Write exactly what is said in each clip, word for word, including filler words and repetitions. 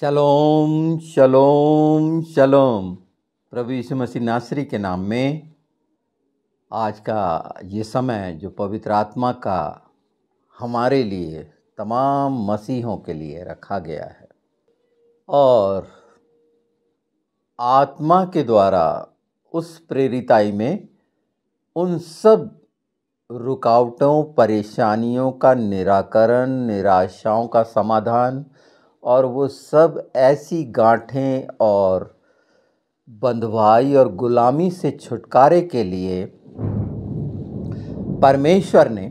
शलोम शलोम शलोम। प्रभु यीशु मसीह नासरी के नाम में आज का ये समय जो पवित्र आत्मा का हमारे लिए तमाम मसीहों के लिए रखा गया है और आत्मा के द्वारा उस प्रेरिताई में उन सब रुकावटों, परेशानियों का निराकरण, निराशाओं का समाधान और वो सब ऐसी गांठें और बंधवाई और गुलामी से छुटकारे के लिए परमेश्वर ने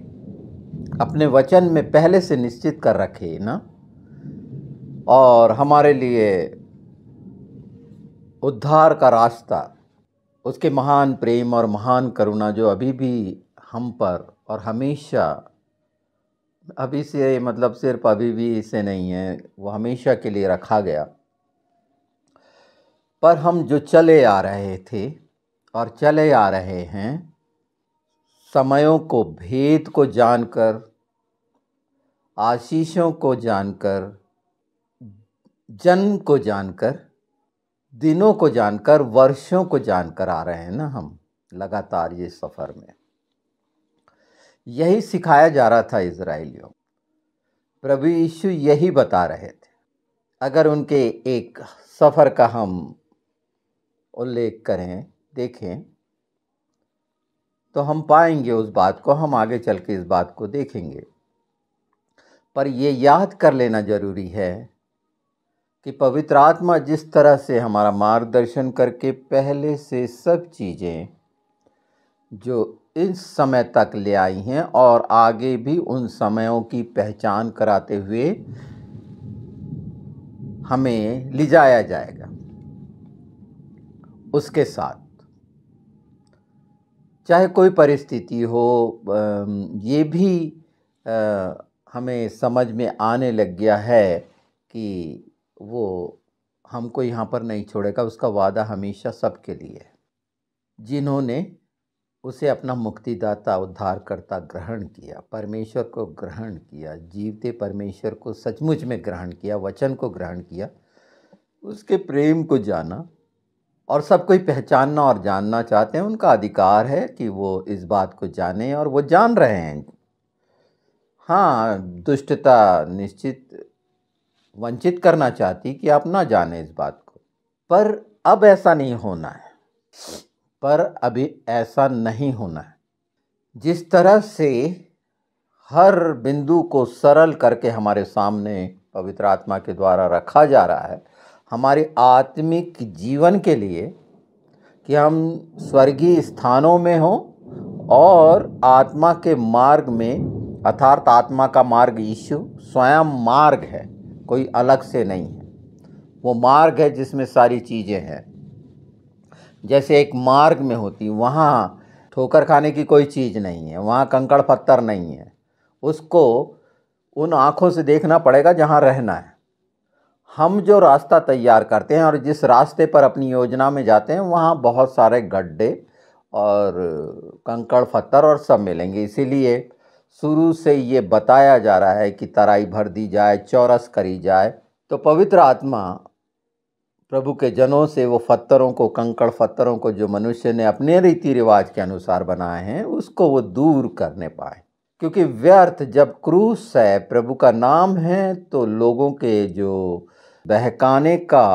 अपने वचन में पहले से निश्चित कर रखे ना, और हमारे लिए उद्धार का रास्ता, उसके महान प्रेम और महान करुणा जो अभी भी हम पर और हमेशा, अभी से मतलब सिर्फ अभी भी इसे नहीं है, वो हमेशा के लिए रखा गया। पर हम जो चले आ रहे थे और चले आ रहे हैं, समयों को, भेद को जानकर, आशीषों को जानकर, जन्म को जानकर, दिनों को जानकर, वर्षों को जानकर आ रहे हैं ना हम लगातार ये सफ़र में। यही सिखाया जा रहा था इस्राइलियों। प्रभु यीशु यही बता रहे थे। अगर उनके एक सफ़र का हम उल्लेख करें, देखें, तो हम पाएंगे उस बात को, हम आगे चल के इस बात को देखेंगे। पर ये याद कर लेना ज़रूरी है कि पवित्र आत्मा जिस तरह से हमारा मार्गदर्शन करके पहले से सब चीज़ें जो इस समय तक ले आई हैं और आगे भी उन समयों की पहचान कराते हुए हमें ले जाया जाएगा, उसके साथ चाहे कोई परिस्थिति हो। ये भी हमें समझ में आने लग गया है कि वो हमको यहाँ पर नहीं छोड़ेगा, उसका वादा हमेशा सबके लिए है जिन्होंने उसे अपना मुक्तिदाता, उद्धारकर्ता ग्रहण किया, परमेश्वर को ग्रहण किया, जीवते परमेश्वर को सचमुच में ग्रहण किया, वचन को ग्रहण किया, उसके प्रेम को जाना। और सब कोई पहचानना और जानना चाहते हैं, उनका अधिकार है कि वो इस बात को जाने, और वो जान रहे हैं। हाँ, दुष्टता निश्चित वंचित करना चाहती कि आप ना जाने इस बात को, पर अब ऐसा नहीं होना है। पर अभी ऐसा नहीं होना है। जिस तरह से हर बिंदु को सरल करके हमारे सामने पवित्र आत्मा के द्वारा रखा जा रहा है हमारे आत्मिक जीवन के लिए, कि हम स्वर्गीय स्थानों में हों और आत्मा के मार्ग में, अर्थात आत्मा का मार्ग यीशु स्वयं मार्ग है, कोई अलग से नहीं है। वो मार्ग है जिसमें सारी चीज़ें हैं। जैसे एक मार्ग में होती, वहाँ ठोकर खाने की कोई चीज़ नहीं है, वहाँ कंकड़ पत्थर नहीं है। उसको उन आँखों से देखना पड़ेगा जहाँ रहना है। हम जो रास्ता तैयार करते हैं और जिस रास्ते पर अपनी योजना में जाते हैं, वहाँ बहुत सारे गड्ढे और कंकड़ पत्थर और सब मिलेंगे। इसीलिए शुरू से ये बताया जा रहा है कि तराई भर दी जाए, चौरस करी जाए। तो पवित्र आत्मा प्रभु के जनों से वो पत्थरों को, कंकड़ पत्थरों को जो मनुष्य ने अपने रीति रिवाज के अनुसार बनाए हैं, उसको वो दूर करने पाए। क्योंकि व्यर्थ जब क्रूस है, प्रभु का नाम है, तो लोगों के जो बहकाने का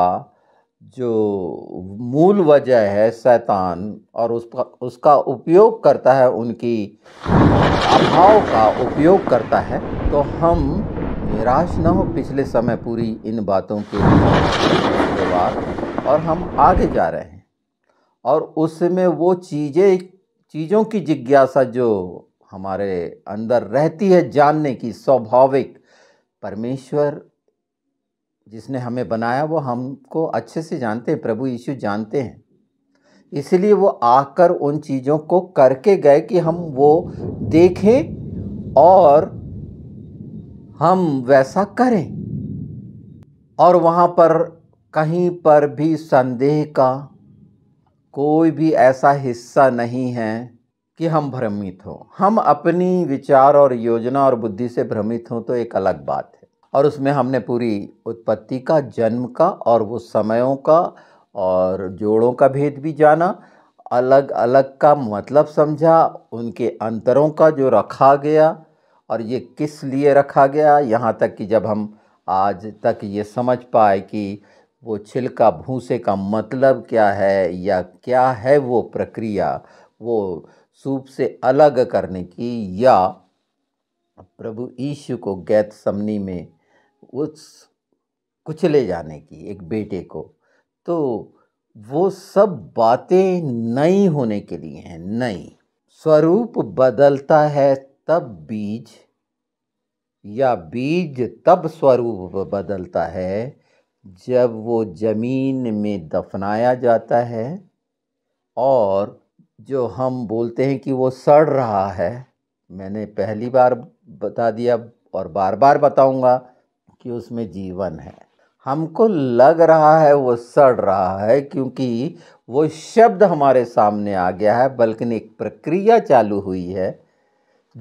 जो मूल वजह है शैतान, और उसका उसका उपयोग करता है, उनकी अभाव का उपयोग करता है। तो हम निराश ना हो, पिछले समय पूरी इन बातों के बाद, और हम आगे जा रहे हैं और उसमें वो चीज़ें चीज़ों की जिज्ञासा जो हमारे अंदर रहती है जानने की, स्वाभाविक, परमेश्वर जिसने हमें बनाया वो हमको अच्छे से जानते हैं, प्रभु यीशु जानते हैं। इसलिए वो आकर उन चीज़ों को करके गए कि हम वो देखें और हम वैसा करें, और वहाँ पर कहीं पर भी संदेह का कोई भी ऐसा हिस्सा नहीं है कि हम भ्रमित हों। हम अपनी विचार और योजना और बुद्धि से भ्रमित हों तो एक अलग बात है, और उसमें हमने पूरी उत्पत्ति का, जन्म का और वो समयों का और जोड़ों का भेद भी जाना, अलग अलग का मतलब समझा, उनके अंतरों का जो रखा गया और ये किस लिए रखा गया, यहाँ तक कि जब हम आज तक ये समझ पाए कि वो छिलका भूसे का मतलब क्या है या क्या है वो प्रक्रिया वो सूप से अलग करने की, या प्रभु यीशु को गैतसमनी में उस कुचले जाने की, एक बेटे को, तो वो सब बातें नई होने के लिए हैं। नई स्वरूप बदलता है तब बीज, या बीज तब स्वरूप बदलता है जब वो ज़मीन में दफनाया जाता है, और जो हम बोलते हैं कि वो सड़ रहा है, मैंने पहली बार बता दिया और बार बार बताऊंगा कि उसमें जीवन है। हमको लग रहा है वो सड़ रहा है क्योंकि वो शब्द हमारे सामने आ गया है, बल्कि एक प्रक्रिया चालू हुई है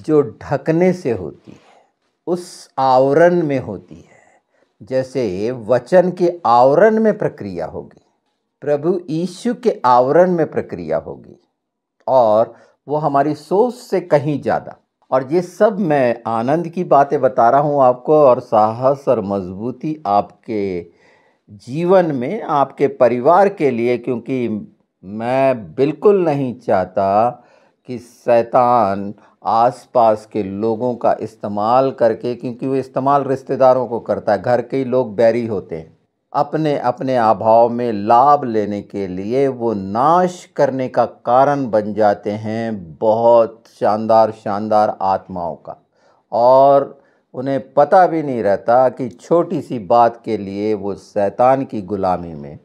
जो ढकने से होती है, उस आवरण में होती है, जैसे वचन के आवरण में प्रक्रिया होगी, प्रभु यीशु के आवरण में प्रक्रिया होगी, और वो हमारी सोच से कहीं ज़्यादा। और ये सब मैं आनंद की बातें बता रहा हूँ आपको, और साहस और मजबूती आपके जीवन में, आपके परिवार के लिए, क्योंकि मैं बिल्कुल नहीं चाहता कि शैतान आसपास के लोगों का इस्तेमाल करके, क्योंकि वो इस्तेमाल रिश्तेदारों को करता है, घर के ही लोग बैरी होते हैं, अपने अपने अभाव में लाभ लेने के लिए वो नाश करने का कारण बन जाते हैं बहुत शानदार शानदार आत्माओं का, और उन्हें पता भी नहीं रहता कि छोटी सी बात के लिए वो शैतान की गुलामी में।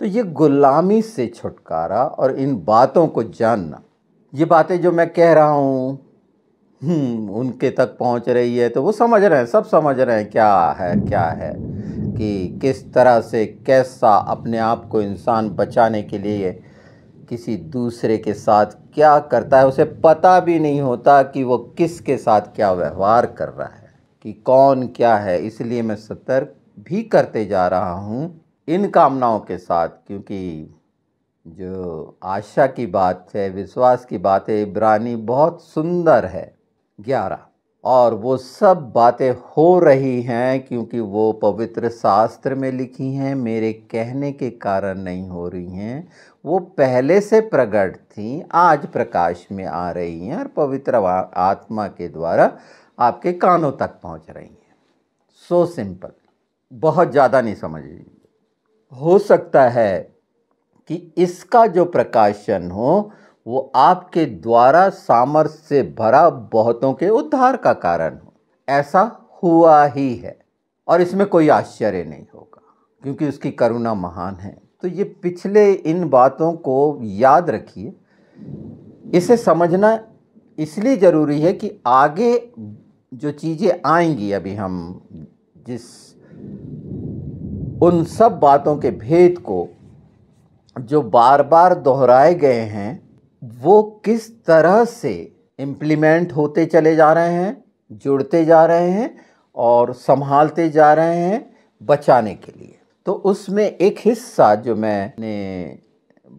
तो ये गुलामी से छुटकारा और इन बातों को जानना, ये बातें जो मैं कह रहा हूँ उनके तक पहुँच रही है, तो वो समझ रहे हैं, सब समझ रहे हैं क्या है क्या है, कि किस तरह से कैसा अपने आप को इंसान बचाने के लिए किसी दूसरे के साथ क्या करता है। उसे पता भी नहीं होता कि वो किसके साथ क्या व्यवहार कर रहा है, कि कौन क्या है। इसलिए मैं सतर्क भी करते जा रहा हूँ इन कामनाओं के साथ, क्योंकि जो आशा की बात है, विश्वास की बात है, इब्रानी बहुत सुंदर है ग्यारह, और वो सब बातें हो रही हैं क्योंकि वो पवित्र शास्त्र में लिखी हैं, मेरे कहने के कारण नहीं हो रही हैं, वो पहले से प्रकट थीं, आज प्रकाश में आ रही हैं और पवित्र आत्मा के द्वारा आपके कानों तक पहुंच रही हैं। सो सिंपल, बहुत ज़्यादा नहीं समझिए। हो सकता है कि इसका जो प्रकाशन हो वो आपके द्वारा सामर्थ्य से भरा बहुतों के उद्धार का कारण हो। ऐसा हुआ ही है और इसमें कोई आश्चर्य नहीं होगा क्योंकि उसकी करुणा महान है। तो ये पिछले इन बातों को याद रखिए, इसे समझना इसलिए ज़रूरी है कि आगे जो चीज़ें आएंगी, अभी हम जिस उन सब बातों के भेद को जो बार बार दोहराए गए हैं वो किस तरह से इम्प्लीमेंट होते चले जा रहे हैं, जुड़ते जा रहे हैं और संभालते जा रहे हैं बचाने के लिए। तो उसमें एक हिस्सा जो मैंने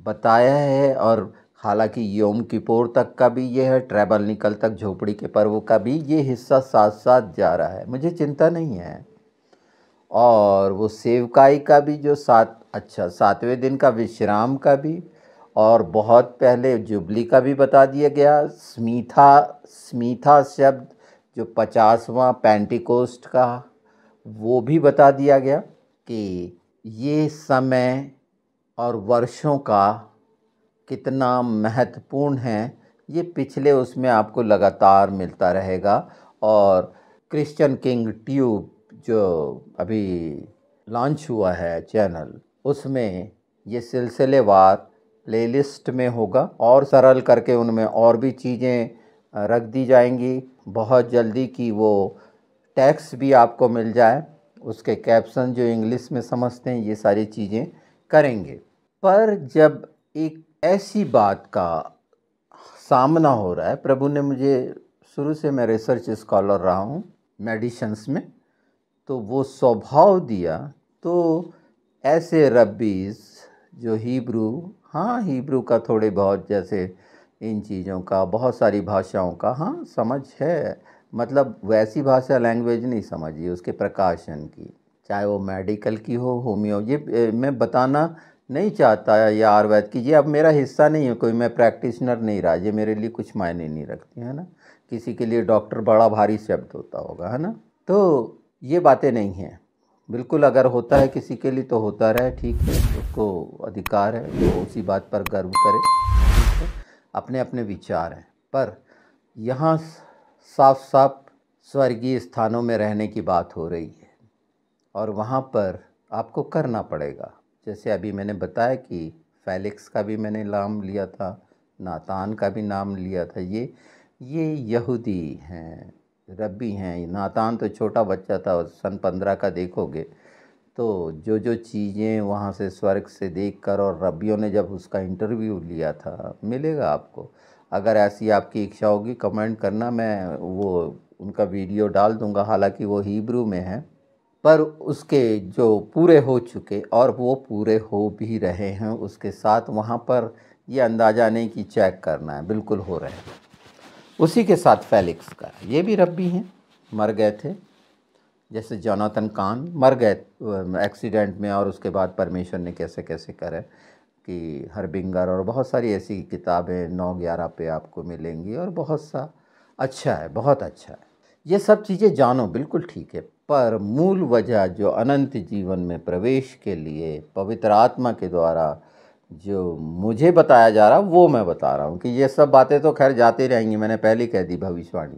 बताया है, और हालांकि योम किपुर तक का भी ये है, ट्रैबल निकल तक झोपड़ी के पर्व का भी ये हिस्सा साथ साथ जा रहा है, मुझे चिंता नहीं है। और वो सेवकाई का भी जो सात अच्छा सातवें दिन का विश्राम का भी, और बहुत पहले जुबली का भी बता दिया गया। स्मीथा स्मीथा शब्द जो पचासवां पेंटिकोस्ट का, वो भी बता दिया गया कि ये समय और वर्षों का कितना महत्वपूर्ण है। ये पिछले उसमें आपको लगातार मिलता रहेगा। और क्रिश्चियन किंग ट्यूब जो अभी लॉन्च हुआ है चैनल, उसमें ये सिलसिलेवार प्लेलिस्ट में होगा, और सरल करके उनमें और भी चीज़ें रख दी जाएंगी बहुत जल्दी, कि वो टैक्स भी आपको मिल जाए, उसके कैप्शन जो इंग्लिश में समझते हैं, ये सारी चीज़ें करेंगे। पर जब एक ऐसी बात का सामना हो रहा है, प्रभु ने मुझे शुरू से, मैं रिसर्च स्कॉलर रहा हूँ मेडिशंस में, तो वो स्वभाव दिया। तो ऐसे रब्बीज़ जो हीब्रू, हाँ हीब्रू का थोड़े बहुत, जैसे इन चीज़ों का, बहुत सारी भाषाओं का हाँ समझ है, मतलब वैसी भाषा लैंग्वेज नहीं समझी उसके प्रकाशन की, चाहे वो मेडिकल की हो, होम्यो, ये मैं बताना नहीं चाहता या आयुर्वेद की, ये अब मेरा हिस्सा नहीं है कोई, मैं प्रैक्टिशनर नहीं रहा, ये मेरे लिए कुछ मायने नहीं रखती है ना। किसी के लिए डॉक्टर बड़ा भारी शब्द होता होगा है ना। तो ये बातें नहीं हैं बिल्कुल, अगर होता है किसी के लिए तो होता रहे, ठीक है, उसको अधिकार है, वो उसी बात पर गर्व करे, ठीक है, अपने अपने विचार हैं। पर यहाँ साफ साफ स्वर्गीय स्थानों में रहने की बात हो रही है और वहाँ पर आपको करना पड़ेगा। जैसे अभी मैंने बताया कि फेलिक्स का भी मैंने नाम लिया था, नातान का भी नाम लिया था, ये ये यहूदी हैं, रब्बी हैं। नातान तो छोटा बच्चा था, सन पंद्रह का देखोगे तो जो जो चीज़ें वहाँ से स्वर्ग से देखकर, और रब्बियों ने जब उसका इंटरव्यू लिया था, मिलेगा आपको अगर ऐसी आपकी इच्छा होगी, कमेंट करना, मैं वो उनका वीडियो डाल दूँगा। हालांकि वो हिब्रू में है, पर उसके जो पूरे हो चुके और वो पूरे हो भी रहे हैं, उसके साथ वहाँ पर ये अंदाज़ा नहीं कि चेक करना है, बिल्कुल हो रहे हैं। उसी के साथ फेलिक्स का, ये भी रब्बी हैं, मर गए थे, जैसे जोनाथन कान मर गए एक्सीडेंट में, और उसके बाद परमेश्वर ने कैसे कैसे करे कि हरबिंगर, और बहुत सारी ऐसी किताबें नौ ग्यारह पे आपको मिलेंगी, और बहुत सा अच्छा है, बहुत अच्छा है, ये सब चीज़ें जानो, बिल्कुल ठीक है। पर मूल वजह जो अनंत जीवन में प्रवेश के लिए पवित्र आत्मा के द्वारा जो मुझे बताया जा रहा, वो मैं बता रहा हूँ कि ये सब बातें तो खैर जाती रहेंगी, मैंने पहले कह दी भविष्यवाणी,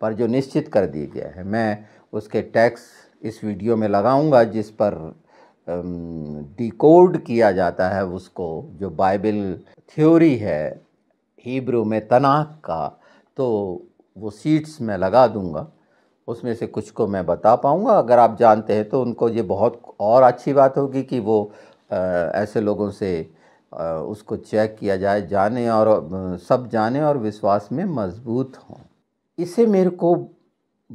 पर जो निश्चित कर दिया गया है मैं उसके टैक्स इस वीडियो में लगाऊंगा, जिस पर डिकोड किया जाता है उसको, जो बाइबल थ्योरी है हिब्रू में तनाक का, तो वो सीट्स में लगा दूंगा, उसमें से कुछ को मैं बता पाऊँगा। अगर आप जानते हैं तो उनको, ये बहुत और अच्छी बात होगी कि वो आ, ऐसे लोगों से आ, उसको चेक किया जाए, जाने और आ, सब जाने और विश्वास में मजबूत हों। इसे मेरे को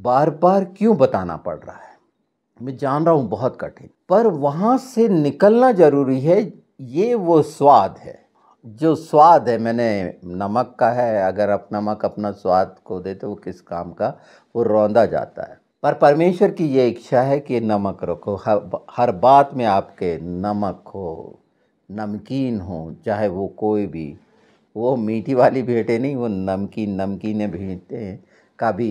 बार बार क्यों बताना पड़ रहा है, मैं जान रहा हूँ बहुत कठिन, पर वहाँ से निकलना ज़रूरी है। ये वो स्वाद है, जो स्वाद है, मैंने नमक का है, अगर आप नमक अपना स्वाद खो दे तो वो किस काम का, वो रौंदा जाता है। पर परमेश्वर की ये इच्छा है कि नमक रखो हर, हर बात में, आपके नमक हो, नमकीन हो, चाहे वो कोई भी, वो मीठी वाली भेंटें नहीं, वो नमकीन नमकीने भेंटें का भी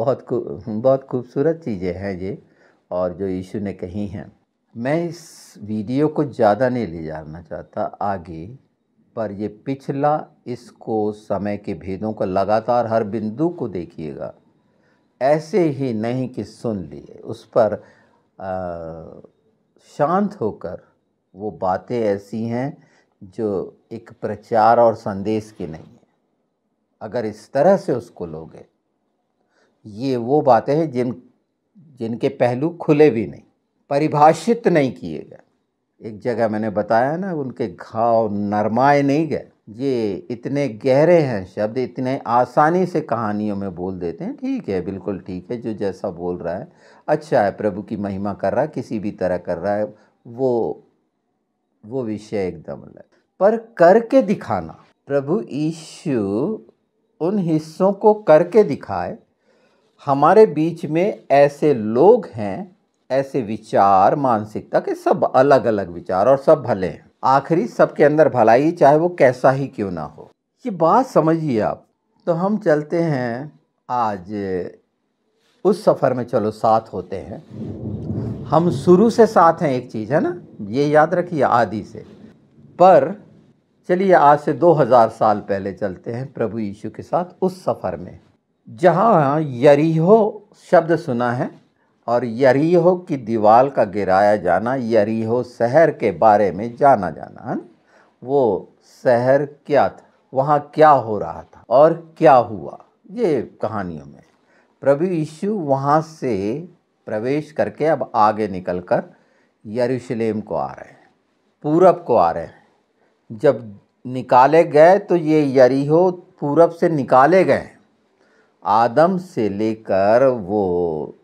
बहुत बहुत खूबसूरत चीज़ें हैं ये, और जो यीशु ने कही हैं। मैं इस वीडियो को ज़्यादा नहीं ले जाना चाहता आगे, पर ये पिछला, इसको समय के भेदों को लगातार हर बिंदु को देखिएगा, ऐसे ही नहीं कि सुन लिए, उस पर आ, शांत होकर, वो बातें ऐसी हैं जो एक प्रचार और संदेश की नहीं है। अगर इस तरह से उसको लोगे, ये वो बातें हैं जिन जिनके पहलू खुले भी नहीं, परिभाषित नहीं किए गए। एक जगह मैंने बताया ना, उनके घाव नरमाए नहीं गए, ये इतने गहरे हैं शब्द, इतने आसानी से कहानियों में बोल देते हैं, ठीक है, बिल्कुल ठीक है, जो जैसा बोल रहा है अच्छा है, प्रभु की महिमा कर रहा है, किसी भी तरह कर रहा है, वो वो विषय एकदम अलग, पर करके दिखाना। प्रभु यीशु उन हिस्सों को करके दिखाए। हमारे बीच में ऐसे लोग हैं, ऐसे विचार, मानसिकता के, सब अलग अलग विचार और सब भले हैं, आखिरी सबके अंदर भलाई, चाहे वो कैसा ही क्यों ना हो, ये बात समझिए आप। तो हम चलते हैं आज उस सफ़र में, चलो साथ होते हैं हम, शुरू से साथ हैं, एक चीज़ है ना, ये याद रखिए, आदि से। पर चलिए आज से दो हज़ार साल पहले चलते हैं प्रभु यीशु के साथ उस सफ़र में, जहाँ यरीहो शब्द सुना है, और यरीहो की दीवार का गिराया जाना, यरीहो शहर के बारे में जाना जाना है, वो शहर क्या था, वहाँ क्या हो रहा था और क्या हुआ, ये कहानियों में। प्रभु यीशु वहाँ से प्रवेश करके अब आगे निकलकर यरूशलेम को आ रहे हैं, पूरब को आ रहे हैं। जब निकाले गए तो ये यरीहो पूरब से निकाले गए, आदम से लेकर वो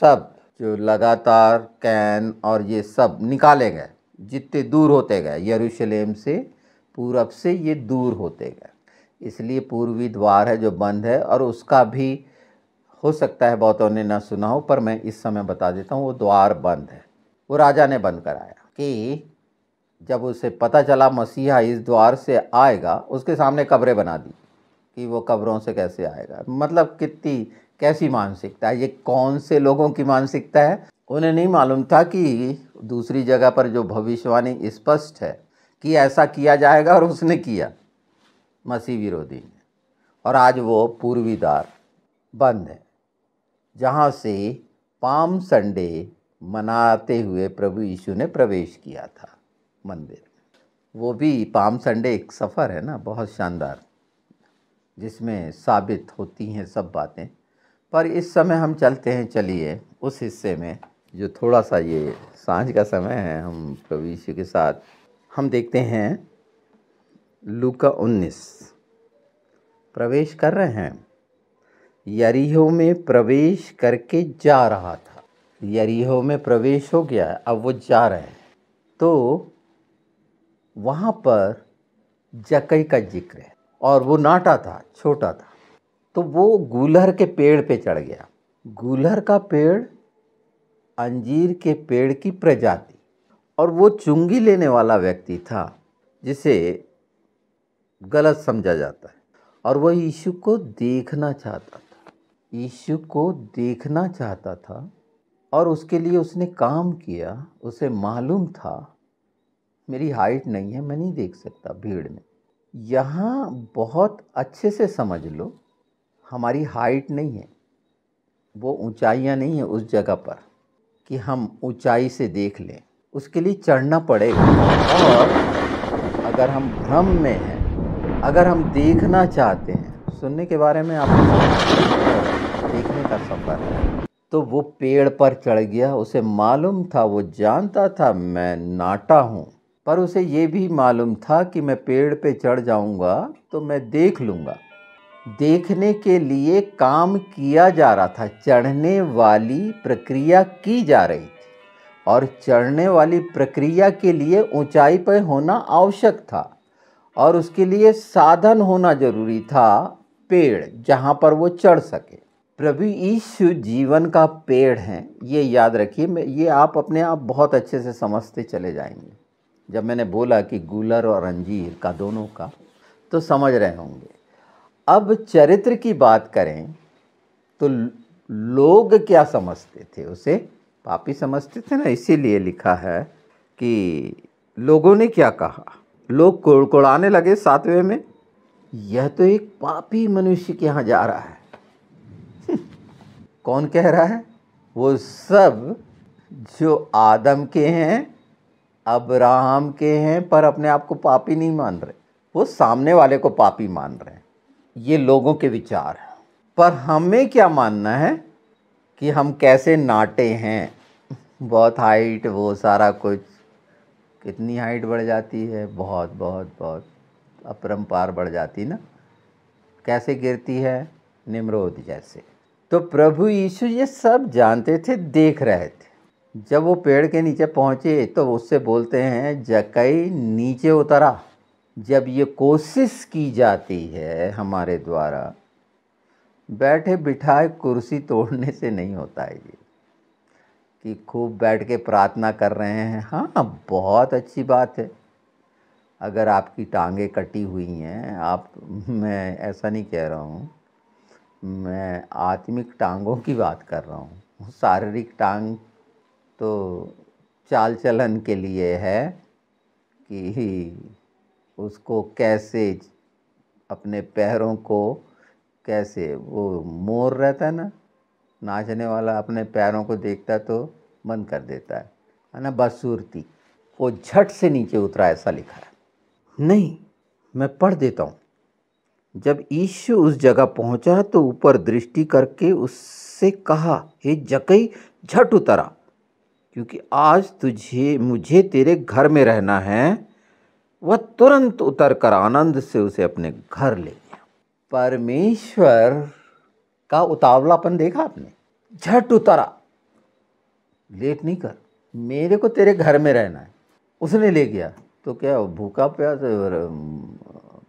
सब जो लगातार कैन और ये सब निकाले गए, जितने दूर होते गए यरूशलेम से, पूरब से ये दूर होते गए। इसलिए पूर्वी द्वार है जो बंद है, और उसका भी हो सकता है बहुतों ने ना सुना हो, पर मैं इस समय बता देता हूँ, वो द्वार बंद है। वो राजा ने बंद कराया कि जब उसे पता चला मसीहा इस द्वार से आएगा, उसके सामने कब्रें बना दी कि वो कब्रों से कैसे आएगा। मतलब कितनी कैसी मानसिकता है, ये कौन से लोगों की मानसिकता है। उन्हें नहीं मालूम था कि दूसरी जगह पर जो भविष्यवाणी स्पष्ट है कि ऐसा किया जाएगा, और उसने किया मसीह विरोधी ने, और आज वो पूर्वी द्वार बंद है जहाँ से पाम संडे मनाते हुए प्रभु यीशु ने प्रवेश किया था मंदिर। वो भी पाम संडे एक सफ़र है ना, बहुत शानदार, जिसमें साबित होती हैं सब बातें। पर इस समय हम चलते हैं, चलिए उस हिस्से में जो थोड़ा सा ये सांझ का समय है हम प्रभु यीशु के साथ। हम देखते हैं लूका उन्नीस। प्रवेश कर रहे हैं, यरीहो में प्रवेश करके जा रहा था। यरीहो में प्रवेश हो गया, अब वो जा रहे हैं। तो वहाँ पर जक्कई का जिक्र है, और वो नाटा था, छोटा था, तो वो गूलहर के पेड़ पे चढ़ गया। गूलहर का पेड़ अंजीर के पेड़ की प्रजाति, और वो चुंगी लेने वाला व्यक्ति था जिसे गलत समझा जाता है, और वो यीशु को देखना चाहता था, यीशु को देखना चाहता था, और उसके लिए उसने काम किया। उसे मालूम था मेरी हाइट नहीं है, मैं नहीं देख सकता भीड़ में। यहाँ बहुत अच्छे से समझ लो, हमारी हाइट नहीं है, वो ऊंचाइयाँ नहीं है उस जगह पर कि हम ऊंचाई से देख लें, उसके लिए चढ़ना पड़ेगा। और अगर हम भ्रम में हैं, अगर हम देखना चाहते हैं, सुनने के बारे में आपको देखने का सफर है, तो वो पेड़ पर चढ़ गया। उसे मालूम था, वो जानता था मैं नाटा हूँ, पर उसे ये भी मालूम था कि मैं पेड़ पे चढ़ जाऊँगा तो मैं देख लूँगा। देखने के लिए काम किया जा रहा था, चढ़ने वाली प्रक्रिया की जा रही थी, और चढ़ने वाली प्रक्रिया के लिए ऊंचाई पर होना आवश्यक था, और उसके लिए साधन होना जरूरी था, पेड़ जहां पर वो चढ़ सके। प्रभु यीशु जीवन का पेड़ हैं, ये याद रखिए। मैं ये आप अपने आप बहुत अच्छे से समझते चले जाएंगे। जब मैंने बोला कि गूलर और अंजीर का, दोनों का, तो समझ रहे होंगे। अब चरित्र की बात करें तो लोग क्या समझते थे, उसे पापी समझते थे ना, इसीलिए लिखा है कि लोगों ने क्या कहा। लोग कुड़कुड़ाने लगे सातवें में, यह तो एक पापी मनुष्य के यहाँ जा रहा है। कौन कह रहा है? वो सब जो आदम के हैं, अब्राहम के हैं, पर अपने आप को पापी नहीं मान रहे, वो सामने वाले को पापी मान रहे हैं। ये लोगों के विचार हैं, पर हमें क्या मानना है कि हम कैसे नाटे हैं, बहुत हाइट, वो सारा कुछ, कितनी हाइट बढ़ जाती है, बहुत बहुत बहुत अपरंपार बढ़ जाती ना, कैसे गिरती है निम्रोद जैसे। तो प्रभु यीशु ये सब जानते थे, देख रहे थे। जब वो पेड़ के नीचे पहुँचे तो उससे बोलते हैं, जक्कई नीचे उतरा। जब ये कोशिश की जाती है हमारे द्वारा, बैठे बिठाए कुर्सी तोड़ने से नहीं होता है ये, कि खूब बैठ के प्रार्थना कर रहे हैं। हाँ, बहुत अच्छी बात है अगर आपकी टांगें कटी हुई हैं आप, मैं ऐसा नहीं कह रहा हूँ, मैं आत्मिक टांगों की बात कर रहा हूँ। शारीरिक टांग तो चाल चलन के लिए है कि उसको कैसे, अपने पैरों को कैसे, वो मोर रहता है ना नाचने वाला, अपने पैरों को देखता तो बंद कर देता है, है ना, बदसूरती। वो झट से नीचे उतरा, ऐसा लिखा है। नहीं, मैं पढ़ देता हूँ। जब यीशु उस जगह पहुँचा तो ऊपर दृष्टि करके उससे कहा, हे जक्कई झट उतरा, क्योंकि आज तुझे मुझे तेरे घर में रहना है। वह तुरंत उतर कर आनंद से उसे अपने घर ले गया। परमेश्वर का उतावलापन देखा आपने, झट उतरा। लेट नहीं कर, मेरे को तेरे घर में रहना है। उसने ले गया तो क्या भूखा प्यास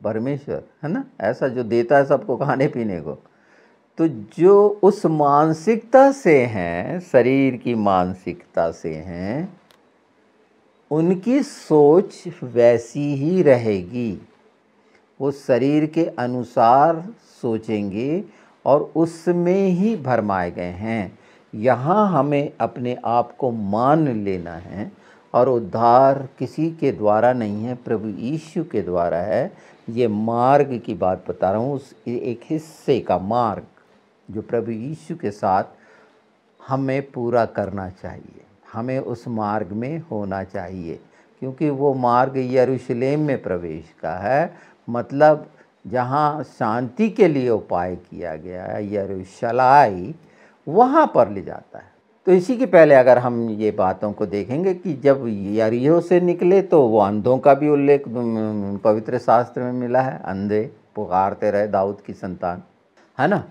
परमेश्वर है ना, ऐसा जो देता है सबको खाने पीने को। तो जो उस मानसिकता से हैं, शरीर की मानसिकता से हैं, उनकी सोच वैसी ही रहेगी। वो शरीर के अनुसार सोचेंगे और उसमें ही भरमाए गए हैं। यहाँ हमें अपने आप को मान लेना है और उद्धार किसी के द्वारा नहीं है, प्रभु यीशु के द्वारा है। ये मार्ग की बात बता रहा हूँ, उस एक हिस्से का मार्ग जो प्रभु यीशु के साथ हमें पूरा करना चाहिए, हमें उस मार्ग में होना चाहिए, क्योंकि वो मार्ग यरूशलेम में प्रवेश का है। मतलब जहाँ शांति के लिए उपाय किया गया है, यरूशलाई, वहाँ पर ले जाता है। तो इसी के पहले अगर हम ये बातों को देखेंगे कि जब यरीहो से निकले तो वो अंधों का भी उल्लेख पवित्र शास्त्र में मिला है। अंधे पुकारते रहे दाऊद की संतान, है ना।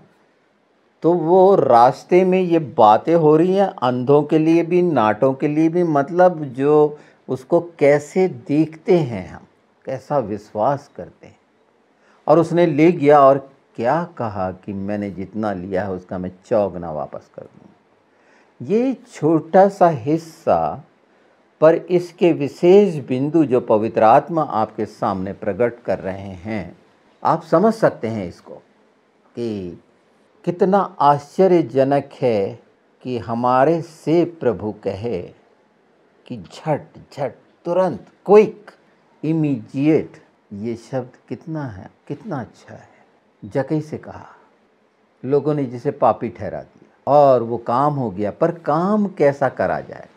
तो वो रास्ते में ये बातें हो रही हैं अंधों के लिए भी, नाटों के लिए भी। मतलब जो उसको कैसे देखते हैं हम, कैसा विश्वास करते हैं। और उसने ले गया और क्या कहा कि मैंने जितना लिया है उसका मैं चौगुना वापस कर दूँगा। ये छोटा सा हिस्सा, पर इसके विशेष बिंदु जो पवित्र आत्मा आपके सामने प्रकट कर रहे हैं, आप समझ सकते हैं इसको कि कितना आश्चर्यजनक है कि हमारे से प्रभु कहे कि झट झट, तुरंत, क्विक, इमीडिएट। ये शब्द कितना है, कितना अच्छा है। जकई से कहा, लोगों ने जिसे पापी ठहरा दिया और वो काम हो गया। पर काम कैसा करा जाए,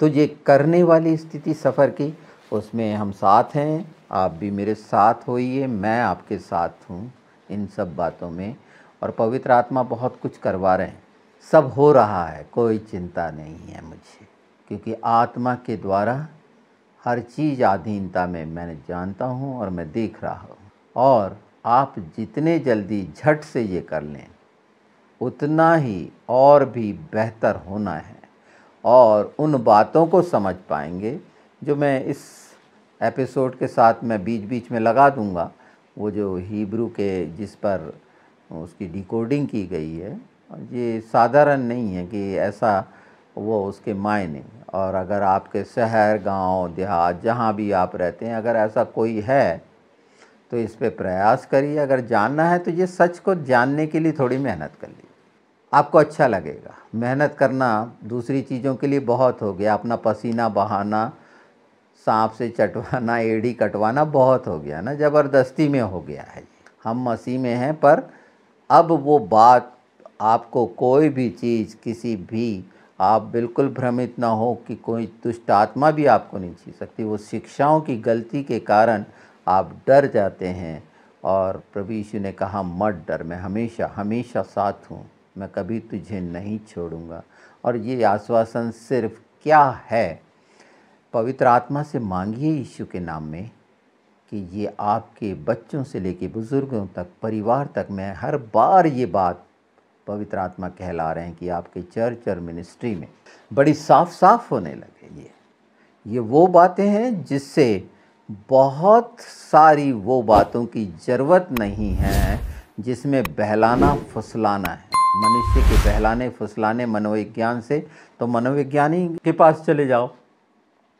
तो ये करने वाली स्थिति सफ़र की, उसमें हम साथ हैं। आप भी मेरे साथ होइए, मैं आपके साथ हूँ इन सब बातों में। और पवित्र आत्मा बहुत कुछ करवा रहे हैं, सब हो रहा है, कोई चिंता नहीं है मुझे, क्योंकि आत्मा के द्वारा हर चीज़ अधीनता में मैं जानता हूँ और मैं देख रहा हूँ। और आप जितने जल्दी झट से ये कर लें, उतना ही और भी बेहतर होना है और उन बातों को समझ पाएंगे जो मैं इस एपिसोड के साथ मैं बीच बीच में लगा दूंगा। वो जो हिब्रू के जिस पर उसकी डिकोडिंग की गई है, ये साधारण नहीं है कि ऐसा वो उसके मायने। और अगर आपके शहर, गांव, देहात, जहां भी आप रहते हैं, अगर ऐसा कोई है तो इस पे प्रयास करिए। अगर जानना है तो ये सच को जानने के लिए थोड़ी मेहनत कर लीजिए, आपको अच्छा लगेगा। मेहनत करना दूसरी चीज़ों के लिए बहुत हो गया, अपना पसीना बहाना, सांप से चटवाना, एड़ी कटवाना बहुत हो गया ना, ज़बरदस्ती में हो गया है। हम मसीह में हैं, पर अब वो बात आपको कोई भी चीज़, किसी भी, आप बिल्कुल भ्रमित ना हो कि कोई दुष्ट आत्मा भी आपको नहीं छीन सकती। वो शिक्षाओं की गलती के कारण आप डर जाते हैं। और प्रभु यीशु ने कहा, मत डर, मैं हमेशा हमेशा साथ हूँ, मैं कभी तुझे नहीं छोड़ूंगा। और ये आश्वासन सिर्फ क्या है, पवित्र आत्मा से मांगिए यीशु के नाम में कि ये आपके बच्चों से लेकर बुज़ुर्गों तक, परिवार तक। मैं हर बार ये बात पवित्र आत्मा कहला रहे हैं कि आपके चर्च और मिनिस्ट्री में बड़ी साफ साफ होने लगे। ये ये वो बातें हैं जिससे बहुत सारी वो बातों की ज़रूरत नहीं है जिसमें बहलाना फुसलाना है। मनुष्य के बहलाने फुसलाने मनोविज्ञान से, तो मनोविज्ञानी के पास चले जाओ,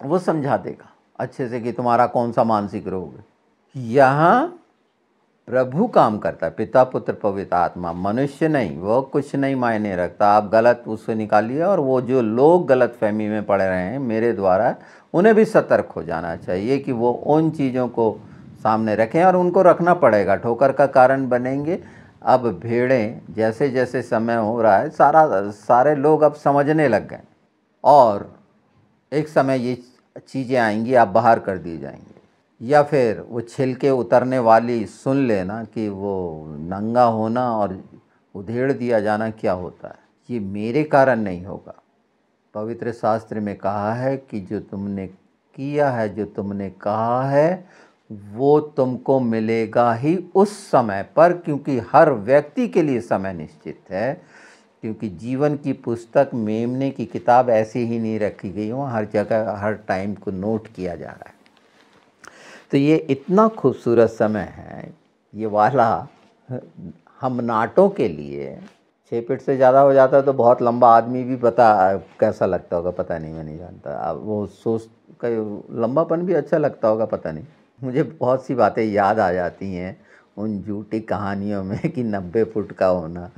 वो समझा देगा अच्छे से कि तुम्हारा कौन सा मानसिक रोग है। यहाँ प्रभु काम करता है, पिता, पुत्र, पवित्र आत्मा। मनुष्य नहीं, वो कुछ नहीं मायने रखता। आप गलत उससे निकालिए। और वो जो लोग गलत फहमी में पड़े रहे हैं मेरे द्वारा, उन्हें भी सतर्क हो जाना चाहिए कि वो उन चीज़ों को सामने रखें, और उनको रखना पड़ेगा, ठोकर का कारण बनेंगे। अब भेड़ें जैसे जैसे समय हो रहा है, सारा सारे लोग अब समझने लग गए, और एक समय ये चीज़ें आएंगी, आप बाहर कर दिए जाएंगे। या फिर वो छिलके उतरने वाली सुन लेना कि वो नंगा होना और उधेड़ दिया जाना क्या होता है। ये मेरे कारण नहीं होगा। पवित्र शास्त्र में कहा है कि जो तुमने किया है, जो तुमने कहा है, वो तुमको मिलेगा ही उस समय पर, क्योंकि हर व्यक्ति के लिए समय निश्चित है। क्योंकि जीवन की पुस्तक मेमने की किताब ऐसे ही नहीं रखी गई, वहाँ हर जगह हर टाइम को नोट किया जा रहा है। तो ये इतना खूबसूरत समय है ये वाला हम नाटों के लिए। छः फीट से ज़्यादा हो जाता है तो बहुत लंबा आदमी भी पता कैसा लगता होगा, पता नहीं, मैं नहीं जानता। अब वो सोच का लंबापन भी अच्छा लगता होगा, पता नहीं। मुझे बहुत सी बातें याद आ जाती हैं उन झूठी कहानियों में कि नब्बे फुट का होना,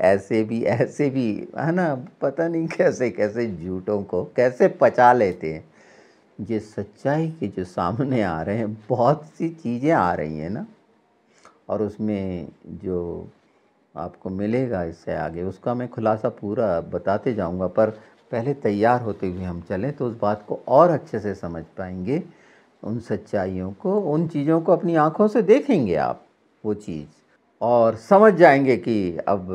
ऐसे भी ऐसे भी है ना, पता नहीं कैसे कैसे झूठों को कैसे पचा लेते हैं। ये सच्चाई के जो सामने आ रहे हैं, बहुत सी चीज़ें आ रही हैं ना, और उसमें जो आपको मिलेगा इससे आगे उसका मैं खुलासा पूरा बताते जाऊंगा, पर पहले तैयार होते हुए हम चलें तो उस बात को और अच्छे से समझ पाएंगे, उन सच्चाइयों को, उन चीज़ों को अपनी आँखों से देखेंगे आप वो चीज़, और समझ जाएंगे कि अब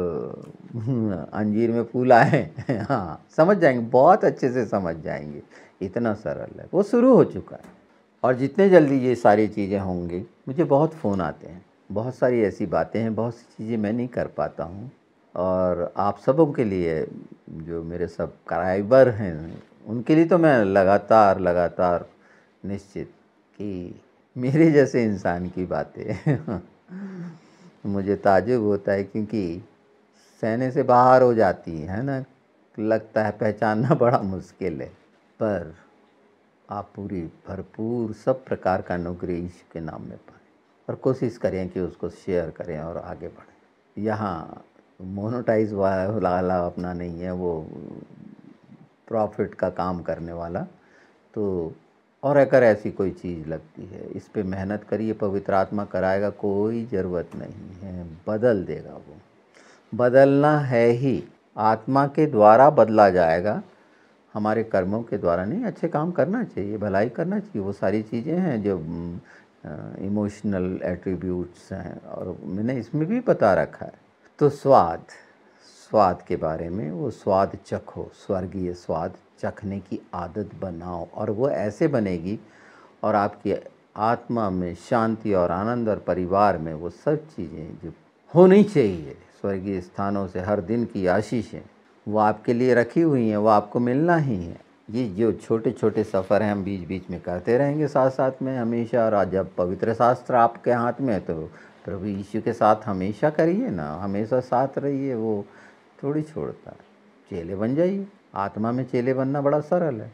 अंजीर में फूल आए। हाँ, समझ जाएंगे, बहुत अच्छे से समझ जाएंगे, इतना सरल है, वो शुरू हो चुका है। और जितने जल्दी ये सारी चीज़ें होंगी, मुझे बहुत फ़ोन आते हैं, बहुत सारी ऐसी बातें हैं, बहुत सी चीज़ें मैं नहीं कर पाता हूँ, और आप सबों के लिए जो मेरे सब्सक्राइबर हैं उनके लिए तो मैं लगातार लगातार निश्चित कि मेरे जैसे इंसान की बातें मुझे ताजुब होता है, क्योंकि सहने से बाहर हो जाती है ना, लगता है पहचानना बड़ा मुश्किल है। पर आप पूरी भरपूर सब प्रकार का अनुग्रह यीशु के नाम में पाएँ, और कोशिश करें कि उसको शेयर करें और आगे बढ़ें। यहाँ मोनोटाइज वाला अपना नहीं है, वो प्रॉफिट का काम करने वाला। तो और अगर ऐसी कोई चीज़ लगती है, इस पे मेहनत करिए, पवित्र आत्मा कराएगा, कोई ज़रूरत नहीं है, बदल देगा वो। बदलना है ही, आत्मा के द्वारा बदला जाएगा, हमारे कर्मों के द्वारा नहीं। अच्छे काम करना चाहिए, भलाई करना चाहिए, वो सारी चीज़ें हैं जो इमोशनल एट्रीब्यूट्स हैं, और मैंने इसमें भी बता रखा है। तो स्वाद स्वाद के बारे में, वो स्वाद चखो, स्वर्गीय स्वाद चखने की आदत बनाओ, और वो ऐसे बनेगी और आपकी आत्मा में शांति और आनंद, और परिवार में वो सब चीज़ें जो होनी चाहिए स्वर्गीय स्थानों से, हर दिन की आशीषें वो आपके लिए रखी हुई हैं, वो आपको मिलना ही है। ये जो छोटे छोटे सफ़र हैं हम बीच बीच में करते रहेंगे साथ साथ में हमेशा, और जब पवित्र शास्त्र आपके हाथ में है तो प्रभु यीशु के साथ हमेशा करिए ना, हमेशा साथ रहिए, वो थोड़ी छोड़ता है। चेले बन जाइए, आत्मा में चेले बनना बड़ा सरल है।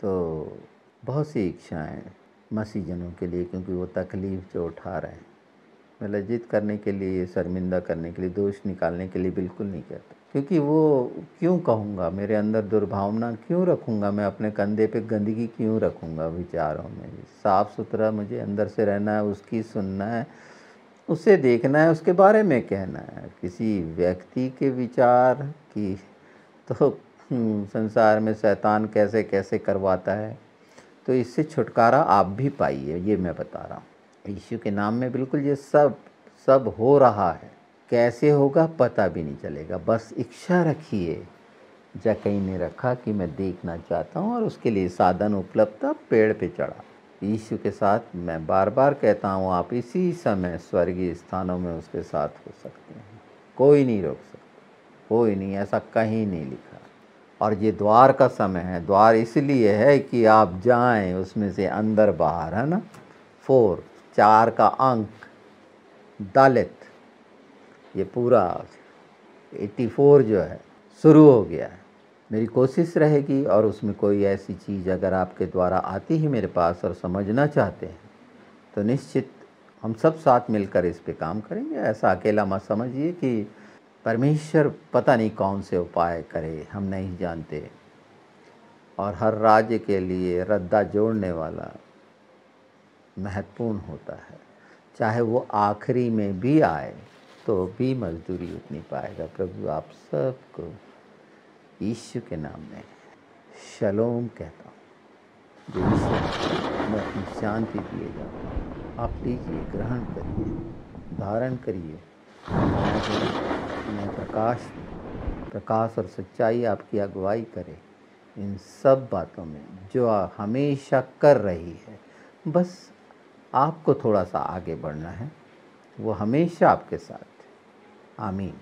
तो बहुत सी इच्छाएँ मसीहजनों के लिए, क्योंकि वो तकलीफ़ जो उठा रहे हैं, मैं लज्जित करने के लिए, शर्मिंदा करने के लिए, दोष निकालने के लिए बिल्कुल नहीं कहता, क्योंकि वो क्यों कहूँगा, मेरे अंदर दुर्भावना क्यों रखूँगा, मैं अपने कंधे पे गंदगी क्यों रखूँगा विचारों में। साफ़ सुथरा मुझे अंदर से रहना है, उसकी सुनना है, उसे देखना है, उसके बारे में कहना है। किसी व्यक्ति के विचार की तो संसार में शैतान कैसे कैसे करवाता है, तो इससे छुटकारा आप भी पाइए, ये मैं बता रहा हूँ यीशु के नाम में। बिल्कुल ये सब सब हो रहा है, कैसे होगा पता भी नहीं चलेगा, बस इच्छा रखिए। जकई ने रखा कि मैं देखना चाहता हूँ, और उसके लिए साधन उपलब्ध था, पेड़ पे चढ़ा। यीशु के साथ मैं बार बार कहता हूँ, आप इसी समय स्वर्गीय स्थानों में उसके साथ हो सकते हैं, कोई नहीं रोक सकता, कोई नहीं, ऐसा कहीं नहीं लिखा। और ये द्वार का समय है, द्वार इसलिए है कि आप जाएं उसमें से अंदर बाहर, है ना। फोर, चार का अंक दालित, ये पूरा चौरासी जो है शुरू हो गया है। मेरी कोशिश रहेगी, और उसमें कोई ऐसी चीज़ अगर आपके द्वारा आती है मेरे पास और समझना चाहते हैं, तो निश्चित हम सब साथ मिलकर इस पे काम करेंगे। ऐसा अकेला मत समझिए कि परमेश्वर पता नहीं कौन से उपाय करे, हम नहीं जानते। और हर राज्य के लिए रद्दा जोड़ने वाला महत्वपूर्ण होता है, चाहे वो आखिरी में भी आए तो भी मजदूरी उतनी पाएगा। प्रभु आप सबको यीशु के नाम में शलोम कहता हूँ, जो यीशु मैं अपनी शांति दिए जाता हूँ, आप लीजिए, ग्रहण करिए, धारण करिए। मैं प्रकाश प्रकाश और सच्चाई आपकी अगुवाई करे इन सब बातों में, जो आप हमेशा कर रही है। बस आपको थोड़ा सा आगे बढ़ना है, वो हमेशा आपके साथ। आमीन।